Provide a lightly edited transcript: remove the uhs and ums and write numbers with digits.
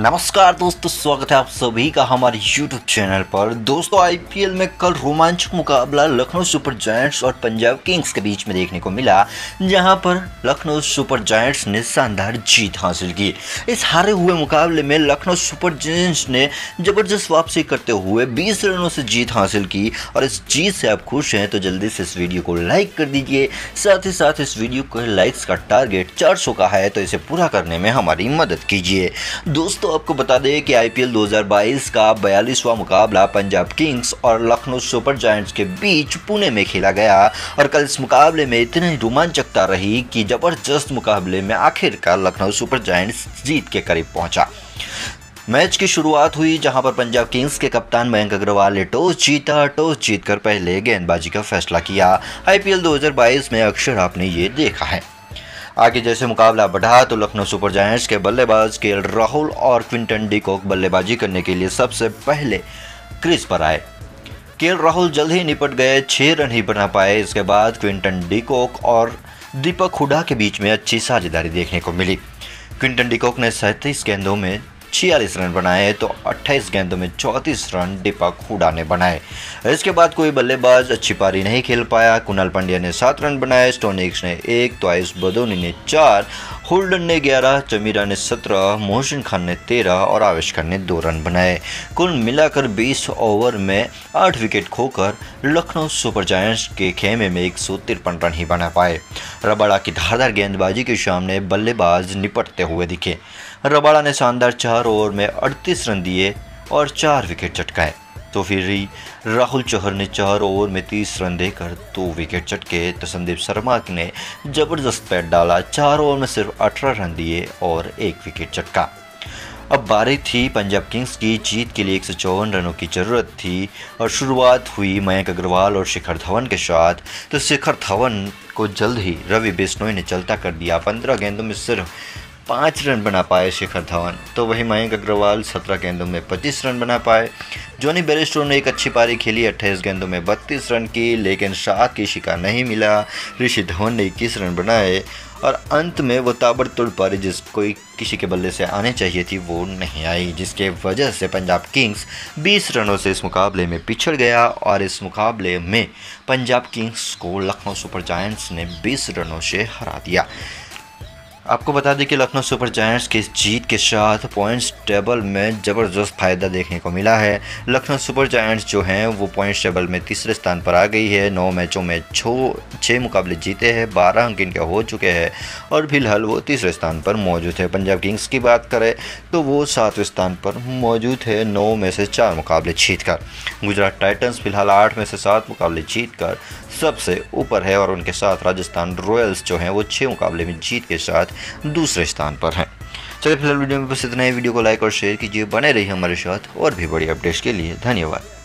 नमस्कार दोस्तों, स्वागत है आप सभी का हमारे YouTube चैनल पर। दोस्तों IPL में कल रोमांचक मुकाबला लखनऊ सुपर जायंट्स और पंजाब किंग्स के बीच में देखने को मिला, जहां पर लखनऊ सुपर जायंट्स ने शानदार जीत हासिल की। इस हारे हुए मुकाबले में लखनऊ सुपर जायंट्स ने ज़बरदस्त वापसी करते हुए 20 रनों से जीत हासिल की। और इस जीत से आप खुश हैं तो जल्दी से इस वीडियो को लाइक कर दीजिए, साथ ही साथ इस वीडियो को लाइक्स का टारगेट 400 का है तो इसे पूरा करने में हमारी मदद कीजिए। दोस्तों आपको बता दें कि IPL 2022 का 42वां मुकाबला पंजाब किंग्स और लखनऊ सुपर जायंट्स के बीच पुणे में खेला गया। और कल इस मुकाबले में इतनी रोमांचकता रही कि ज़बरदस्त मुकाबले में आखिरकार लखनऊ सुपर जायंट्स जीत के करीब पहुंचा। मैच की शुरुआत हुई जहां पर पंजाब किंग्स के कप्तान मयंक अग्रवाल ने टॉस जीतकर पहले गेंदबाजी का फैसला किया। IPL 2022 में अक्सर आपने ये देखा है। आगे जैसे मुकाबला बढ़ा तो लखनऊ सुपर जायंट्स के बल्लेबाज KL राहुल और क्विंटन डी कॉक बल्लेबाजी करने के लिए सबसे पहले क्रीज पर आए। KL राहुल जल्द ही निपट गए, 6 रन ही बना पाए। इसके बाद क्विंटन डी कॉक और दीपक हुडा के बीच में अच्छी साझेदारी देखने को मिली। क्विंटन डी कॉक ने 37 गेंदों में 46 रन बनाए तो 28 गेंदों में 34 रन दीपक हुडा ने बनाए। इसके बाद कोई बल्लेबाज अच्छी पारी नहीं खेल पाया। कुणाल पांड्या ने 7 रन बनाए, स्टोनिक्स ने 1, तो आयुष बदोनी ने 4, होल्डन ने 11, चमीरा ने 17, मोहसिन खान ने 13 और आवेश खान ने 2 रन बनाए। कुल मिलाकर 20 ओवर में 8 विकेट खोकर लखनऊ सुपर जायंट्स के खेमे में 153 रन ही बना पाए। रबाड़ा की धारदार गेंदबाजी के सामने बल्लेबाज निपटते हुए दिखे। रबाड़ा ने शानदार 4 ओवर में 38 रन दिए और 4 विकेट चटकाए, तो फिर राहुल चहर ने 4 ओवर में 30 रन देकर 2 विकेट चटके, तो संदीप शर्मा ने ज़बरदस्त पैट डाला, 4 ओवर में सिर्फ 18 रन दिए और 1 विकेट चटका। अब बारी थी पंजाब किंग्स की। जीत के लिए 154 रनों की ज़रूरत थी और शुरुआत हुई मयंक अग्रवाल और शिखर धवन के साथ। तो शिखर धवन को जल्द ही रवि बिश्नोई ने चलता कर दिया, 15 गेंदों में सिर्फ 5 रन बना पाए शिखर धवन। तो वहीं मयंक अग्रवाल 17 गेंदों में 25 रन बना पाए। जॉनी बैरिस्टो ने एक अच्छी पारी खेली, 28 गेंदों में 32 रन की, लेकिन शाह की शिकार नहीं मिला। ऋषि धवन ने 21 रन बनाए और अंत में वो ताबड़तोड़ पारी जिसको किसी के बल्ले से आने चाहिए थी वो नहीं आई, जिसके वजह से पंजाब किंग्स 20 रनों से इस मुकाबले में पिछड़ गया। और इस मुकाबले में पंजाब किंग्स को लखनऊ सुपर जायंट्स ने 20 रनों से हरा दिया। आपको बता दें कि लखनऊ सुपर जायंट्स की इस जीत के साथ पॉइंट्स टेबल में ज़बरदस्त फ़ायदा देखने को मिला है। लखनऊ सुपर जायंट्स जो हैं वो पॉइंट्स टेबल में तीसरे स्थान पर आ गई है। 9 मैचों में 6 मुकाबले जीते हैं, 12 अंक इनके हो चुके हैं और फिलहाल वो तीसरे स्थान पर मौजूद है। पंजाब किंग्स की बात करें तो वो 7वें स्थान पर मौजूद है, 9 में से 4 मुकाबले जीत कर। गुजरात टाइटन्स फिलहाल 8 में से 7 मुकाबले जीत कर सबसे ऊपर है और उनके साथ राजस्थान रॉयल्स जो हैं वो 6 मुकाबले में जीत के साथ दूसरे स्थान पर हैं। चलिए फिलहाल वीडियो में बस इतना ही। वीडियो को लाइक और शेयर कीजिए, बने रहिए हमारे साथ और भी बड़ी अपडेट्स के लिए। धन्यवाद।